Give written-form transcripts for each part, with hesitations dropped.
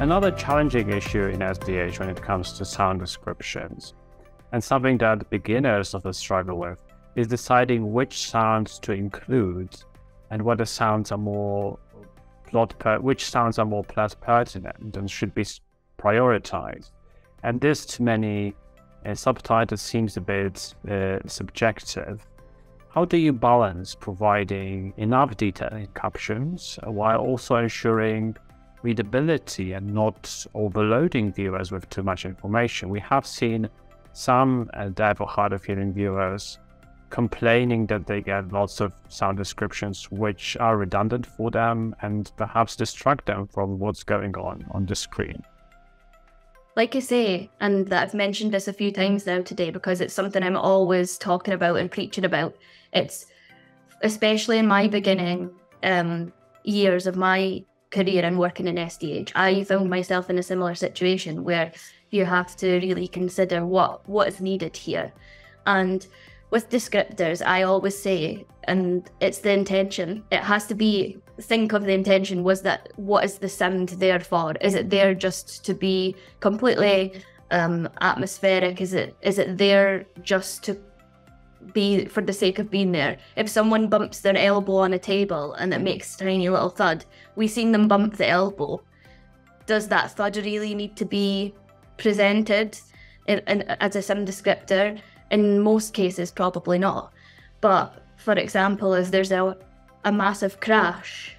Another challenging issue in SDH when it comes to sound descriptions, and something that beginners often struggle with, is deciding which sounds to include and what the sounds are more pertinent and should be prioritized. And this, to many subtitles, seems a bit subjective. How do you balance providing enough detail in captions while also ensuring readability and not overloading viewers with too much information? We have seen some deaf or hard of hearing viewers complaining that they get lots of sound descriptions which are redundant for them and perhaps distract them from what's going on the screen. Like I say, and I've mentioned this a few times now today because it's something I'm always talking about and preaching about. It's, especially in my beginning years of my career and working in SDH, I found myself in a similar situation where you have to really consider what is needed here. And with descriptors, I always say, and it's the intention, it has to be, think of the intention, was that what is the sound there for? Is it there just to be completely atmospheric? Is it there just to be for the sake of being there? If someone bumps their elbow on a table and it makes a tiny little thud, we've seen them bump the elbow. Does that thud really need to be presented as a sound descriptor? In most cases, probably not. But for example, if there's a massive crash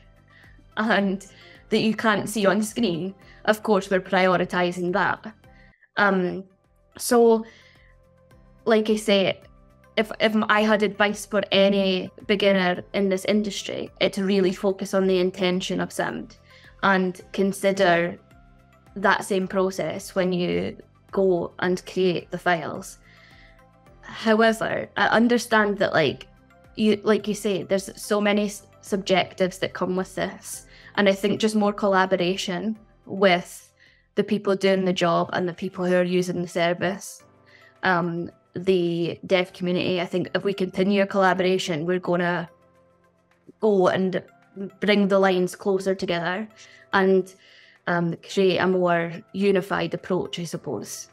and that you can't see on screen, of course, we're prioritizing that. So, like I say, if I had advice for any beginner in this industry, it's really focus on the intention of sound and consider that same process when you go and create the files. However, I understand that, like you say, there's so many subjectives that come with this. And I think just more collaboration with the people doing the job and the people who are using the service, the deaf community. I think if we continue collaboration, we're going to go and bring the lines closer together and create a more unified approach, I suppose.